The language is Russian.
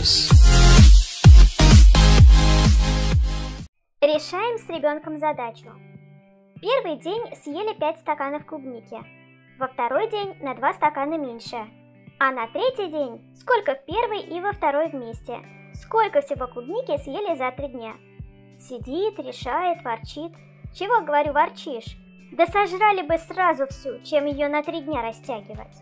Stories. Решаем с ребенком задачу. Первый день съели 5 стаканов клубники, во второй день на 2 стакана меньше, а на третий день сколько в первый и во второй вместе, сколько всего клубники съели за 3 дня. Сидит, решает, ворчит. Чего, говорю, ворчишь? Да сожрали бы сразу всю, чем ее на 3 дня растягивать.